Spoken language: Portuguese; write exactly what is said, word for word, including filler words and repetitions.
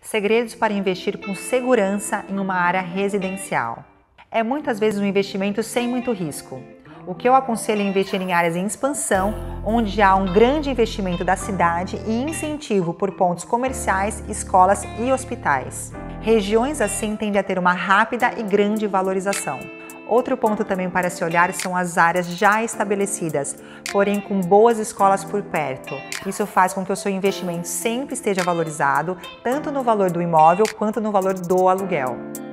Segredos para investir com segurança em uma área residencial. É muitas vezes um investimento sem muito risco. O que eu aconselho é investir em áreas em expansão, onde há um grande investimento da cidade e incentivo por pontos comerciais, escolas e hospitais. Regiões assim tendem a ter uma rápida e grande valorização. Outro ponto também para se olhar são as áreas já estabelecidas, porém com boas escolas por perto. Isso faz com que o seu investimento sempre esteja valorizado, tanto no valor do imóvel quanto no valor do aluguel.